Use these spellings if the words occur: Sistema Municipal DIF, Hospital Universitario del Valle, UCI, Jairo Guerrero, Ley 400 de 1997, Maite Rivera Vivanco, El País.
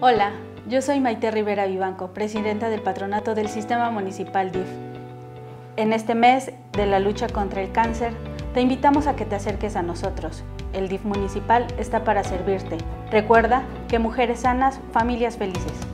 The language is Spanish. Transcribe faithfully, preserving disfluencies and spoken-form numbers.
Hola, yo soy Maite Rivera Vivanco, presidenta del Patronato del Sistema Municipal D I F. En este mes de la lucha contra el cáncer, te invitamos a que te acerques a nosotros. El D I F municipal está para servirte. Recuerda que mujeres sanas, familias felices.